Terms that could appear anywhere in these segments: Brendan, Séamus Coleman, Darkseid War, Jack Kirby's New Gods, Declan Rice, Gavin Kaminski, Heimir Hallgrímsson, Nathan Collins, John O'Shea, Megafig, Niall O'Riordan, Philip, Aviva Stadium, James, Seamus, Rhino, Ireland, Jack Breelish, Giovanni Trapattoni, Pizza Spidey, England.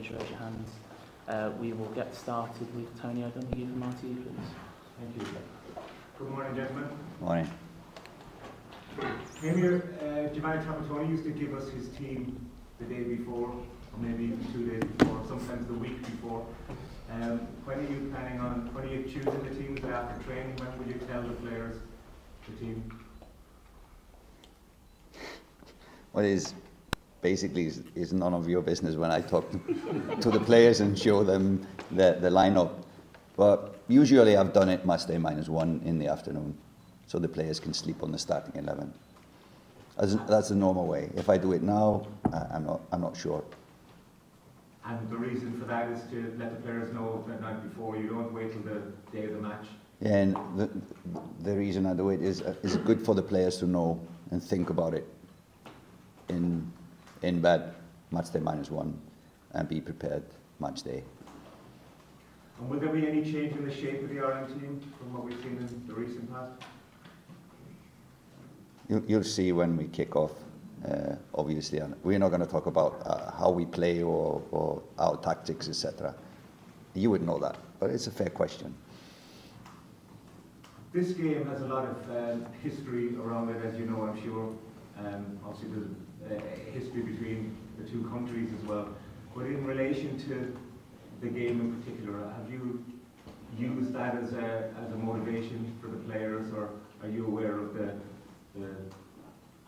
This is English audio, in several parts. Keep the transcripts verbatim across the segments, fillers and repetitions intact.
please raise your hands. Uh, we will get started with Tony O'Donoghue from R T E, please. Thank you. Good morning, gentlemen. Morning. Heimir, uh, Giovanni Trapattoni used to give us his team the day before, or maybe even two days before, sometimes the week before. Um, when are you planning on, when are you choosing the teams after training? When will you tell the players the team? What is basically is, is none of your business when I talk to, to the players and show them the, the lineup. But usually I've done it match day minus one in the afternoon, so the players can sleep on the starting eleven. As, that's the normal way. If I do it now, I, I'm not. I'm not sure. And the reason for that is to let the players know the night before. You don't wait till the day of the match. Yeah, and the, the reason I do it is, is good for the players to know and think about it in in bed, match day minus one, and be prepared match day. And will there be any change in the shape of the Ireland team from what we've seen in the recent past? You, you'll see when we kick off. Uh, obviously, and we're not going to talk about uh, how we play or, or our tactics, et cetera. You would know that, but it's a fair question. This game has a lot of um, history around it, as you know, I'm sure. Um, obviously, there's uh, history between the two countries as well. But in relation to the game in particular, have you used that as a, as a motivation for the players, or are you aware of the, the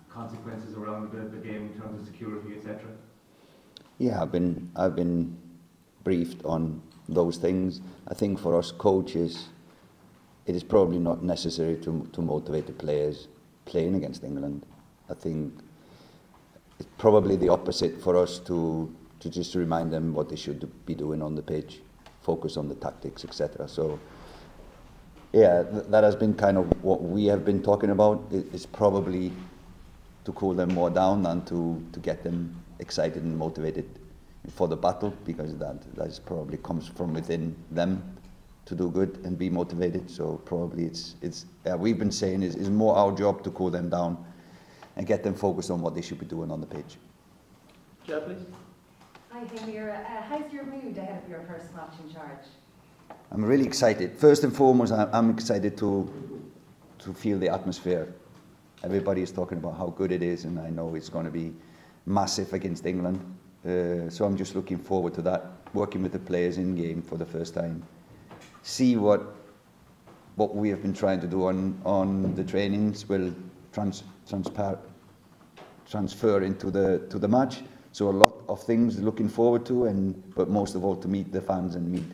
consequences around the, the game in terms of security, et cetera? Yeah, I've been I've been briefed on those things. I think for us coaches, it is probably not necessary to to motivate the players playing against England. I think it's probably the opposite for us to to just remind them what they should be doing on the pitch, focus on the tactics, et cetera. So. Yeah, th that has been kind of what we have been talking about. It, it's probably to cool them more down than to, to get them excited and motivated for the battle, because that that probably comes from within them to do good and be motivated. So probably it's it's uh, we've been saying is is more our job to cool them down and get them focused on what they should be doing on the pitch. Chair, please. Hi, Heimir. Uh, how's your mood ahead of your first match in charge? I'm really excited. First and foremost, I'm excited to to feel the atmosphere. Everybody is talking about how good it is, and I know it's going to be massive against England. Uh, so I'm just looking forward to that, working with the players in game for the first time. See what what we have been trying to do on, on the trainings will trans, transpar, transfer into the to the match. So a lot of things looking forward to, and but most of all to meet the fans and meet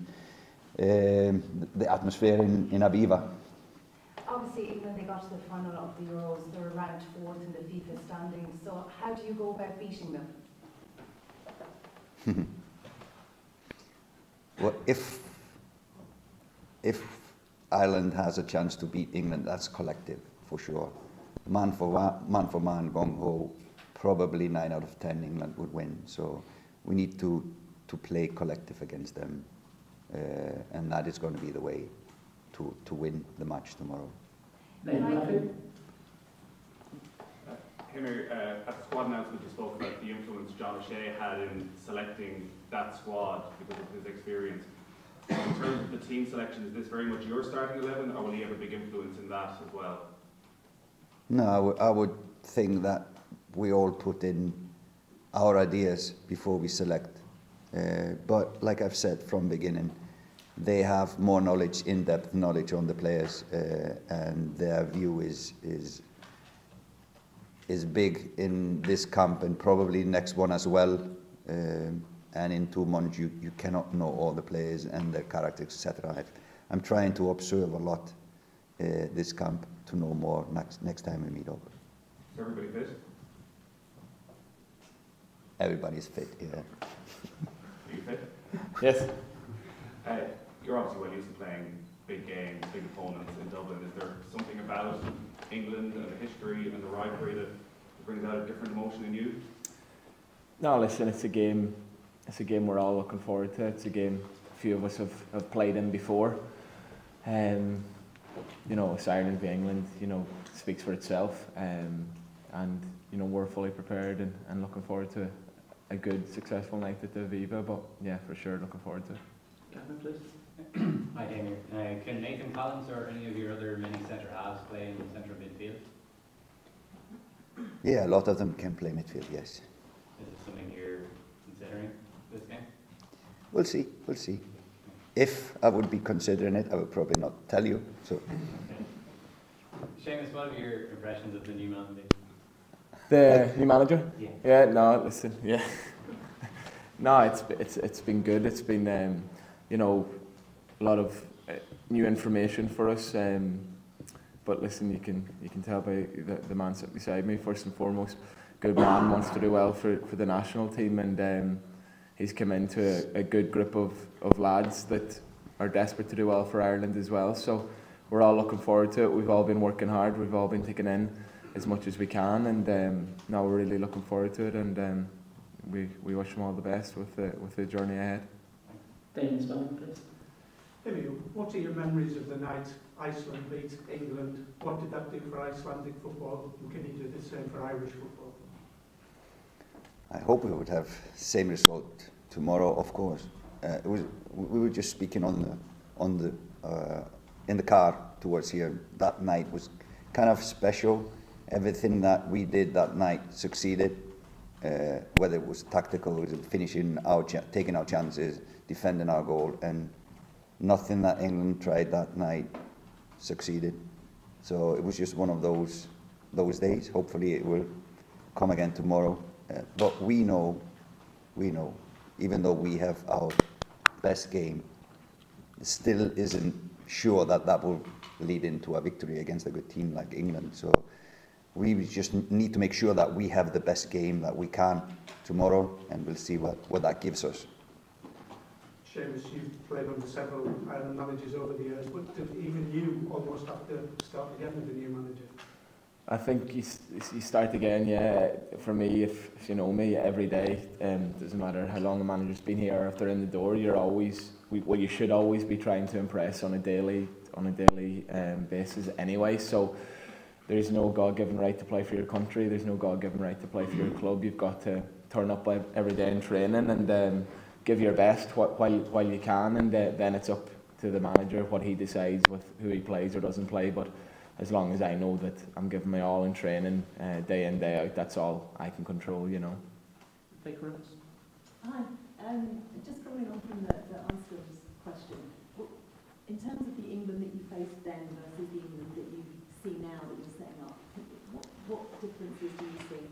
Um, the atmosphere in, in Aviva. Obviously England, they got to the final of the Euros, they were ranked fourth in the FIFA standings, so how do you go about beating them? Well, if if Ireland has a chance to beat England, that's collective for sure. Man for one, man for man, gung ho, probably nine out of ten England would win, so we need to, to play collective against them. Uh, and that is going to be the way to, to win the match tomorrow. Henry, uh, at the squad announcement you spoke about the influence John O'Shea had in selecting that squad because of his experience. In terms of the team selection, is this very much your starting eleven, or will he have a big influence in that as well? No, I, w I would think that we all put in our ideas before we select. Uh, but like I've said from the beginning, they have more knowledge, in-depth knowledge on the players, uh, and their view is is is big in this camp and probably next one as well. Um, and in two months, you you cannot know all the players and their characters, et cetera. I'm trying to observe a lot uh, this camp to know more next next time we meet up. Is everybody fit? Everybody's fit, yeah. You fit? Yes. Uh, you're obviously well used to playing big games, big opponents in Dublin. Is there something about England and the history and the rivalry that brings out a different emotion in you? No, listen, it's a game. It's a game we're all looking forward to. It's a game a few of us have, have played in before. Um, you know, it's Ireland v England. You know, speaks for itself. Um, and you know, we're fully prepared and, and looking forward to a good, successful night at the Aviva, but yeah, for sure, looking forward to it. Gavin, please. Hi, Damien. Uh, can Nathan Collins or any of your other mini centre halves play in central midfield? Yeah, a lot of them can play midfield, yes. Is it something you're considering this game? We'll see, we'll see. If I would be considering it, I would probably not tell you. So. Okay. Seamus, what are your impressions of the new manager? The new manager? Yeah. Yeah, no, listen, yeah. No, it's, it's, it's been good. It's been, um, you know, a lot of uh, new information for us. Um, but listen, you can, you can tell by the, the man sitting beside me, first and foremost, good man, wants to do well for, for the national team. And um, he's come into a, a good group of, of lads that are desperate to do well for Ireland as well. So we're all looking forward to it. We've all been working hard. We've all been taking in as much as we can. And um, now we're really looking forward to it. And um, we, we wish them all the best with the, with the journey ahead. Damon's done, please. What are your memories of the night Iceland beat England? What did that do for Icelandic football? And can you do the same for Irish football? I hope we would have the same result tomorrow, of course. Uh, it was, we were just speaking on the, on the, uh, in the car towards here. That night was kind of special. Everything that we did that night succeeded. Uh, whether it was tactical, it was finishing our, taking our chances, defending our goal, and nothing that England tried that night succeeded. So it was just one of those those days. Hopefully it will come again tomorrow. Uh, but we know, we know, even though we have our best game, it still isn't sure that that will lead into a victory against a good team like England. So we just need to make sure that we have the best game that we can tomorrow, and we'll see what, what that gives us. Seamus, you've played under several Ireland managers over the years, but did even you almost have to start again with the new manager? I think you, you start again, yeah. For me, if, if you know me, every day, um, doesn't matter how long the manager's been here or if they're in the door, you're always, well, you should always be trying to impress on a daily, on a daily um, basis anyway. So there's no God-given right to play for your country. There's no God-given right to play for your club. You've got to turn up every day in training and Um, give your best while while you can, and then it's up to the manager what he decides with who he plays or doesn't play. But as long as I know that I'm giving my all in training, uh, day in day out, that's all I can control, you know. Hi, um, just following on from the, the Iceland's question, in terms of the England that you faced then versus the England that you see now that you're setting up, what, what differences do you see?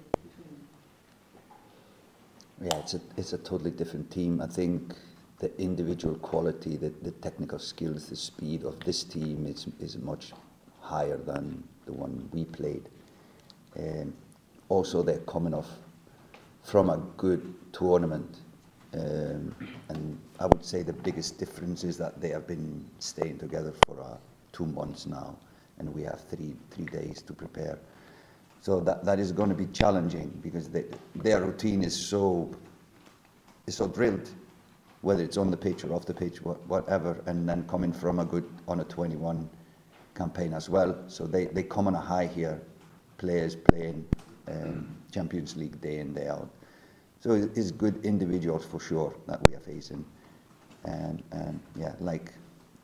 Yeah, it's a, it's a totally different team. I think the individual quality, the, the technical skills, the speed of this team is, is much higher than the one we played. Um, also, they're coming off from a good tournament. Um, and I would say the biggest difference is that they have been staying together for uh, two months now, and we have three, three days to prepare. So that, that is going to be challenging because they, their routine is so is so drilled, whether it's on the pitch or off the pitch, whatever, and then coming from a good on a twenty-one campaign as well. So they, they come on a high here, players playing um, Champions League day in, day out. So it's good individuals for sure that we are facing. And, and yeah, like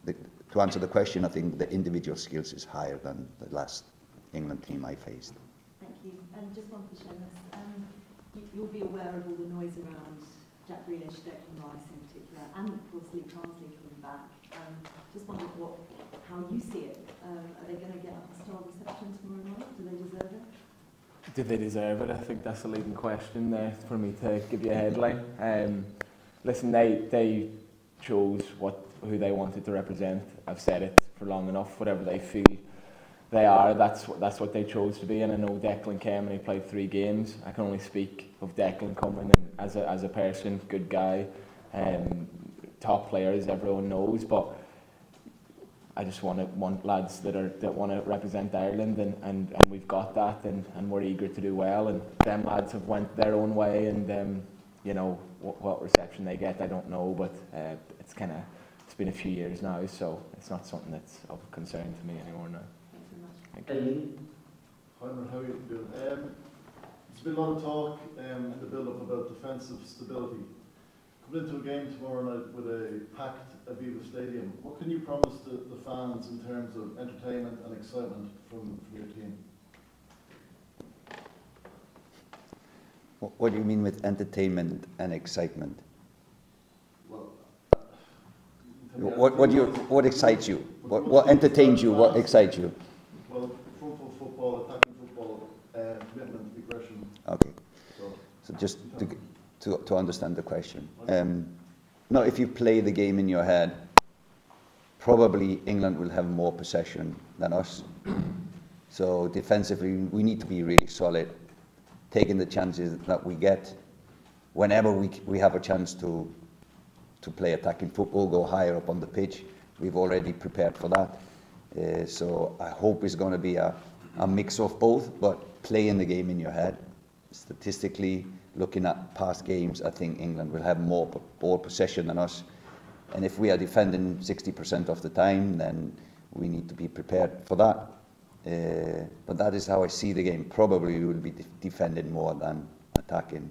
the, to answer the question, I think the individual skills is higher than the last England team I faced. Thank you. And just one for Seamus. Um, you, you'll be aware of all the noise around Jack Breelish, Declan Rice in particular, and of course Lee Carsley coming back. Um, just wondered what, how you see it. Um, are they going to get a star reception tomorrow night? Do they deserve it? Do they deserve it? I think that's a leading question there for me to give you a headline. Um, listen, they they chose what who they wanted to represent. I've said it for long enough. Whatever they feel they are, that's, that's what they chose to be. And I know Declan came and he played three games. I can only speak of Declan coming in as a, as a person, good guy, um, top player, as everyone knows. But I just want, to, want lads that are that want to represent Ireland, and, and, and we've got that, and, and we're eager to do well. And them lads have went their own way, and um, you know what, what reception they get, I don't know. But uh, it's kind of it's been a few years now, so it's not something that's of concern to me anymore now. Hey, how are you doing? Um, There's been a lot of talk um, in the build-up about defensive stability. Coming into a game tomorrow night with a packed Aviva Stadium, what can you promise to the fans in terms of entertainment and excitement from, from your team? What, what do you mean with entertainment and excitement? Well, what, what, do you, what excites you? What, what entertains you? What excites you? Well, football, football, attacking football, uh, commitment, aggression. Okay. So, so just to, to, to understand the question. Um, no, if you play the game in your head, probably England will have more possession than us. So defensively, we need to be really solid, taking the chances that we get. Whenever we, we have a chance to, to play attacking football, go higher up on the pitch, we've already prepared for that. Uh, so I hope it's going to be a, a mix of both, but playing the game in your head. Statistically, looking at past games, I think England will have more ball possession than us. And if we are defending sixty percent of the time, then we need to be prepared for that. Uh, but that is how I see the game. Probably we will be de defending more than attacking.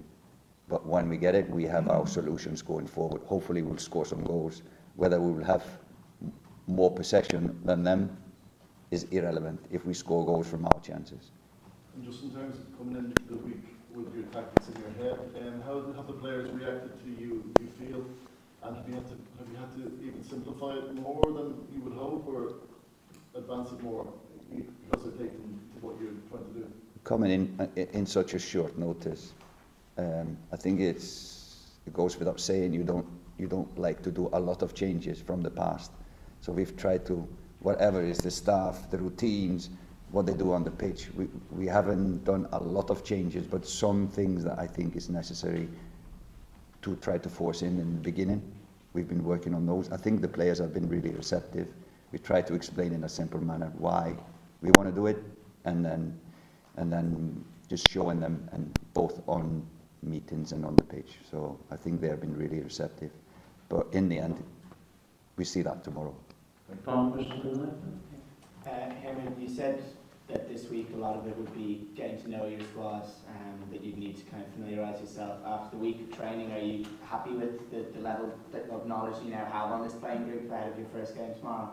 But when we get it, we have our solutions going forward. Hopefully we'll score some goals. Whether we will have more possession than them is irrelevant if we score goals from our chances. And just in terms of coming into the week with your tactics in your head, um, how have the players reacted to you, you feel? And have you, had to, have you had to even simplify it more than you would hope or advance it more? Because I think what you're trying to do. Coming in in such a short notice, um, I think it's it goes without saying you don't you don't like to do a lot of changes from the past. So we've tried to whatever is the staff, the routines, what they do on the pitch. We we haven't done a lot of changes, but some things that I think is necessary to try to force in in the beginning. We've been working on those. I think the players have been really receptive. We try to explain in a simple manner why we want to do it, and then, and then just showing them, and both on meetings and on the pitch. So I think they have been really receptive. But in the end, we see that tomorrow. Uh, Heimir, you said that this week a lot of it would be getting to know your squad, and um, that you'd need to kind of familiarise yourself. After the week of training, are you happy with the, the level of knowledge you now have on this playing group ahead of your first game tomorrow?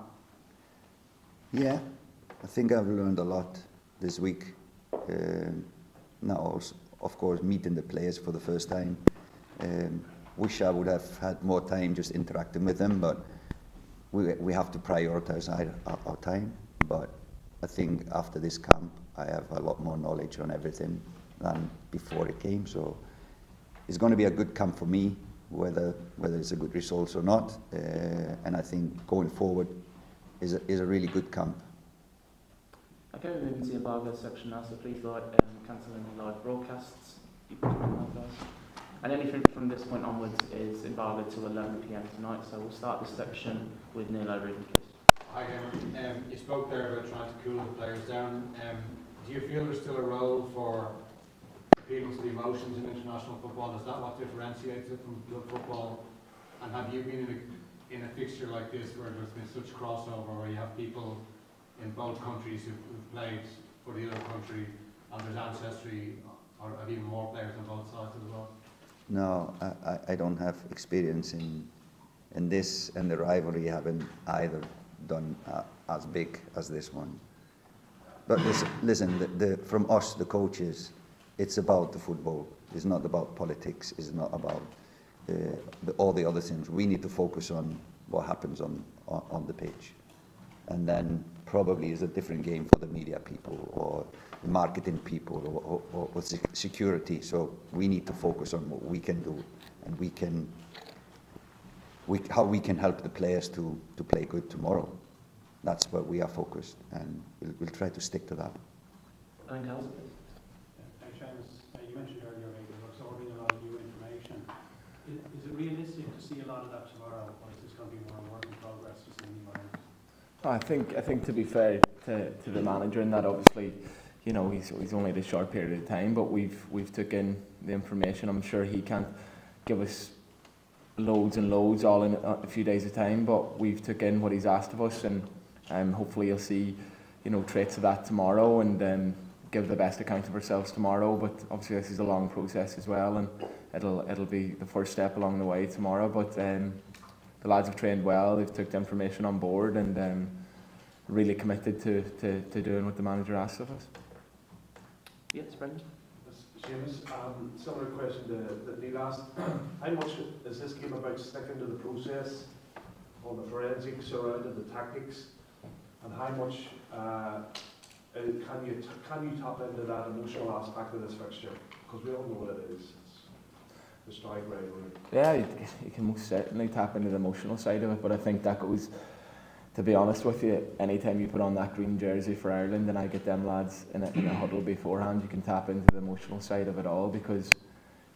Yeah. I think I've learned a lot this week. Um, now, also, of course, meeting the players for the first time. Um, wish I would have had more time just interacting with them, but we, we have to prioritise our, our time. But I think after this camp, I have a lot more knowledge on everything than before it came. So it's going to be a good camp for me, whether, whether it's a good result or not. Uh, and I think going forward is a, is a really good camp. Okay, we're moving to the embargo section now, so please like um, cancel any live broadcasts. You can on those. And anything from this point onwards is embargoed till eleven p m tonight, so we'll start this section with Niall O'Riordan. Hi, Eamon. Um, you spoke there about trying to cool the players down. Um, do you feel there's still a role for appealing to the emotions in international football? Is that what differentiates it from club football? And have you been in a, in a fixture like this where there's been such crossover, where you have people in both countries who've played for the other country, and there's ancestry, or have even more players on both sides as well? No, I, I don't have experience in in this, and the rivalry haven't either done uh, as big as this one. But listen, listen the, the, from us, the coaches, it's about the football. It's not about politics. It's not about uh, the, all the other things. We need to focus on what happens on, on, on the pitch. And then probably is a different game for the media people or the marketing people or, or, or security. So we need to focus on what we can do and we can, we, how we can help the players to, to play good tomorrow. That's where we are focused, and we'll, we'll try to stick to that. Thank you. Seamus, you mentioned earlier you're absorbing a lot of new information. Is, is it realistic to see a lot of that tomorrow, or is this going to be more work in progress just in the environment? I think I think to be fair to, to the manager in that, obviously, you know, he's he's only at a short period of time, but we've we've took in the information. I'm sure he can't give us loads and loads all in a few days of time, but we've took in what he's asked of us, and um, hopefully you'll see, you know, traits of that tomorrow, and um, give the best account of ourselves tomorrow. But obviously this is a long process as well, and it'll it'll be the first step along the way tomorrow. But um, the lads have trained well. They've took the information on board, and um, really committed to, to to doing what the manager asks of us. Yes, Brendan. Seamus, um, similar question to, that Neil asked. How much is this game about sticking to the process, on the forensics around the tactics, and how much uh, can you can you tap into that emotional aspect of this fixture? Because we all know what it is. It's the strike rivalry. Yeah, you, you can most certainly tap into the emotional side of it, but I think that goes. To be honest with you, any time you put on that green jersey for Ireland, and I get them lads in a, in a huddle beforehand, you can tap into the emotional side of it all, because,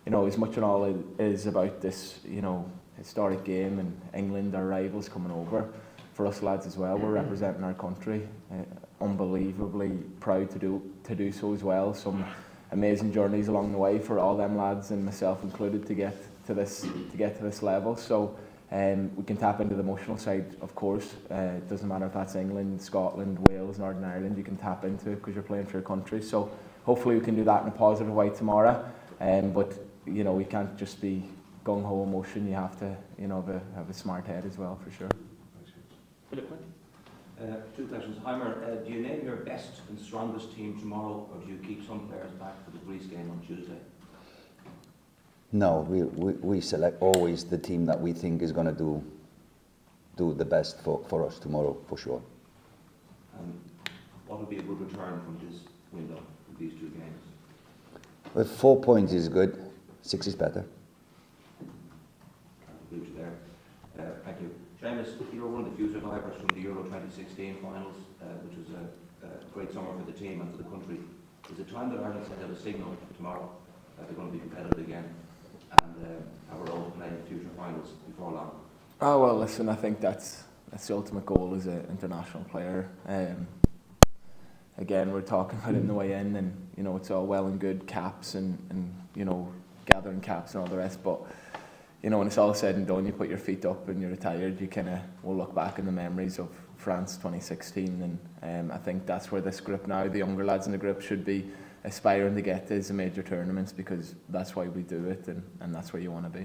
you know, as much and all it is about this, you know, historic game and England, our rivals, coming over, for us lads as well, we're representing our country, uh, unbelievably proud to do to do so as well. Some amazing journeys along the way for all them lads and myself included to get to this to get to this level. So. Um, we can tap into the emotional side, of course. Uh, it doesn't matter if that's England, Scotland, Wales, Northern Ireland, you can tap into it because you're playing for your country. So hopefully we can do that in a positive way tomorrow. Um, but, you know, we can't just be gung-ho emotion. You have to, you know, have a, have a smart head as well, for sure. Philip, uh, two questions. Heimer, uh, do you name your best and strongest team tomorrow, or do you keep some players back for the Greece game on Tuesday? No, we, we, we select always the team that we think is going to do do the best for, for us tomorrow, for sure. Um, what would be a good return from this window, from these two games? Well, four points is good, six is better. There. Uh, thank you. James, you were one of the few survivors from the Euro twenty sixteen finals, uh, which was a, a great summer for the team and for the country. Is it time that Ireland sent out a signal tomorrow that they're going to be competitive again? And uh, our role in the future finals before long? Oh well, listen, I think that's that's the ultimate goal as an international player. Um, again, we're talking about it in the way in, and you know it's all well and good caps and and you know gathering caps and all the rest, but you know when it's all said and done, you put your feet up and you're retired. You kind of will look back in the memories of France twenty sixteen, and um, I think that's where this group now, the younger lads in the group, should be aspiring to get is the major tournaments, because that's why we do it, and, and that's where you want to be.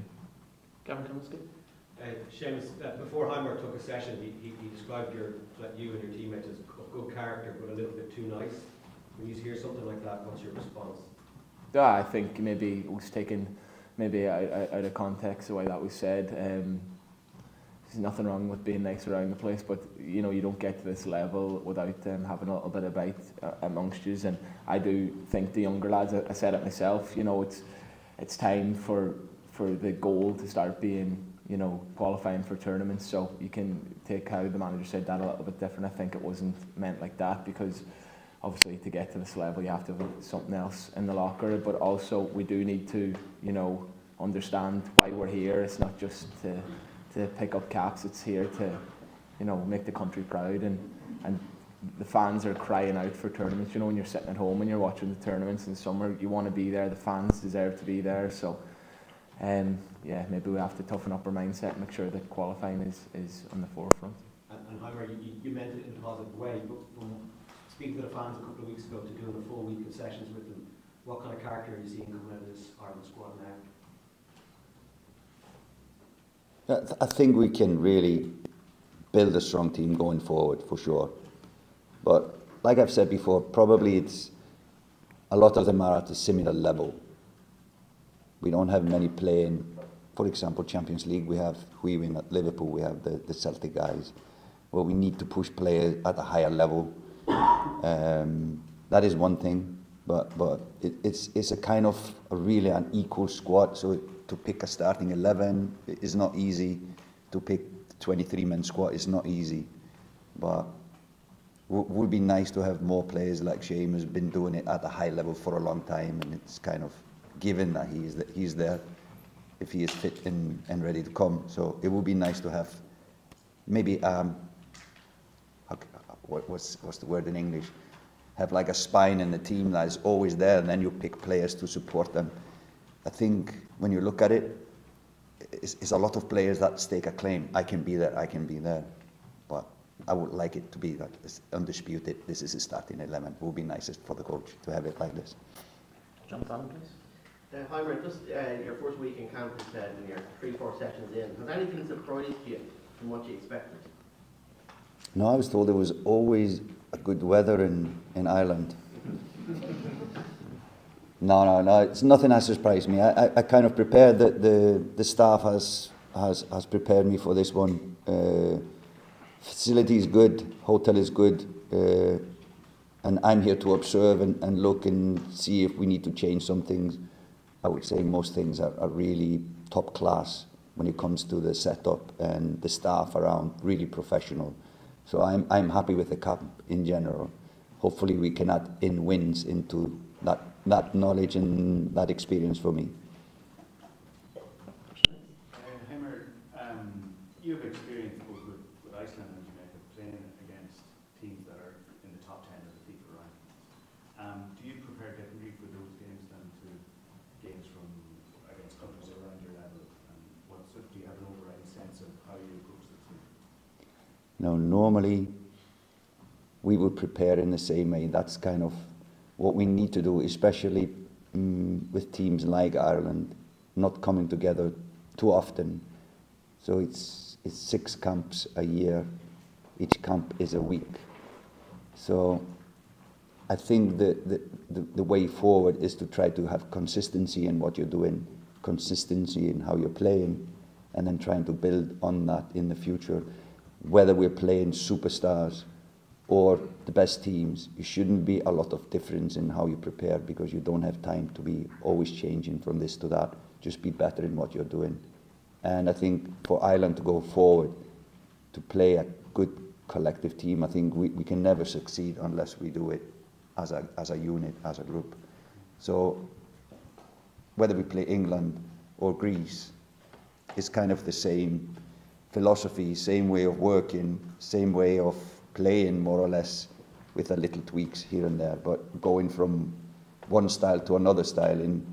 Gavin Kaminski. Uh, Seamus, uh, before Heimer took a session, he, he, he described your, you and your teammates as good character, but a little bit too nice. When you hear something like that, what's your response? Yeah, I think maybe it was taken maybe out, out of context the way that was said. Um, there's nothing wrong with being nice around the place, but you know you don't get to this level without um, having a little bit of bite uh, amongst you. And I do think the younger lads, I, I said it myself, you know it's it's time for for the goal to start being, you know, qualifying for tournaments. So you can take how the manager said that a little bit different. I think it wasn't meant like that, because obviously to get to this level you have to have something else in the locker, but also we do need to, you know, understand why we're here. It's not just to to pick up caps, it's here to, you know, make the country proud, and, and the fans are crying out for tournaments. You know, when you're sitting at home and you're watching the tournaments in summer, you want to be there, the fans deserve to be there. So, um, yeah, maybe we have to toughen up our mindset and make sure that qualifying is, is on the forefront. And, and Heimer, you, you meant it in a positive way, but um, speaking to the fans a couple of weeks ago, to doing a full week of sessions with them, what kind of character are you seeing coming out of this Ireland squad now? I think we can really build a strong team going forward, for sure. But like I've said before, probably it's a lot of them are at a similar level. We don't have many playing, for example, Champions League. We have we win at Liverpool. We have the, the Celtic guys. Well, we need to push players at a higher level. Um, that is one thing. But but it, it's it's a kind of a really an equal squad. So. It, To pick a starting eleven is not easy. To pick twenty-three man squad is not easy. But it would be nice to have more players like Séamus, who's been doing it at a high level for a long time, and it's kind of given that he is that he's there if he is fit and, and ready to come. So it would be nice to have maybe um, what, what's what's the word in English? Have like a spine in the team that is always there, and then you pick players to support them. I think when you look at it, it's, it's a lot of players that stake a claim. I can be there, I can be there. But I would like it to be like this, undisputed. This is his starting eleven. It would be nicest for the coach to have it like this. John Fallon, please. Uh, Heimer, just uh, your first week in camp is uh, and you're three, four sessions in. Has anything surprised you from what you expected? No, I was told there was always a good weather in, in Ireland. No, no, no. It's nothing has surprised me. I, I, I kind of prepared that the the staff has has has prepared me for this one. Uh, facility is good, hotel is good, uh, and I'm here to observe and, and look and see if we need to change some things. I would say most things are, are really top class when it comes to the setup and the staff around. Really professional. So I'm I'm happy with the cup in general. Hopefully we can add in wins into that. That knowledge and that experience for me. Uh, Heimer, um, you have experience both with, with Iceland and Jamaica playing against teams that are in the top ten of the FIFA ranking. Um, do you prepare differently for those games than to games from against countries around your level? And what sort of, do you have an overriding sense of how you approach the team? No, normally we would prepare in the same way. That's kind of what we need to do, especially um, with teams like Ireland, not coming together too often. So it's, it's six camps a year. Each camp is a week. So I think the, the, the, the way forward is to try to have consistency in what you're doing, consistency in how you're playing, and then trying to build on that in the future. Whether we're playing superstars or the best teams, it shouldn't be a lot of difference in how you prepare, because you don't have time to be always changing from this to that. Just be better in what you're doing. And I think for Ireland to go forward, to play a good collective team, I think we, we can never succeed unless we do it as a, as a unit, as a group. So whether we play England or Greece, it's kind of the same philosophy, same way of working, same way of playing, more or less, with a little tweaks here and there, but going from one style to another style in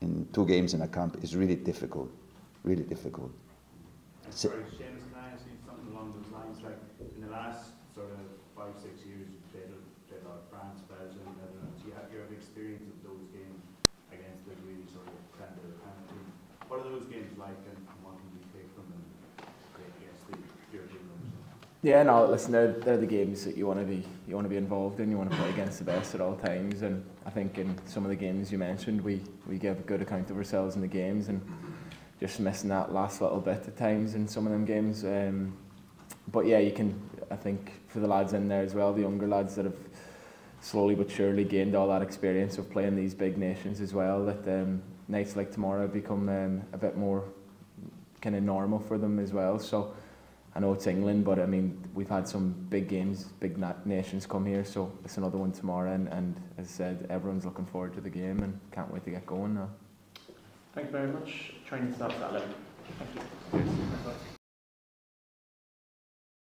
in two games in a camp is really difficult, really difficult. And sorry, Seamus, can I ask you something along those lines? Like in the last sort of five, six years, you played a, played a lot of France, Belgium, Netherlands. You have you have experience of those games against the really sort of standard kind of team. What are those games like, and what can you take from them against the European numbers? Yeah, no, listen, they're, they're the games that you want to be you want to be involved in. You want to play against the best at all times, and I think in some of the games you mentioned, we, we give a good account of ourselves in the games, and just missing that last little bit at times in some of them games. Um, but yeah, you can, I think, for the lads in there as well, the younger lads that have slowly but surely gained all that experience of playing these big nations as well, that um, nights like tomorrow become um, a bit more kind of normal for them as well. So I know it's England, but I mean, we've had some big games, big na nations come here, so it's another one tomorrow, and, and as I said, everyone's looking forward to the game and can't wait to get going now. Thank you very much. Training starts at eleven. Thank you.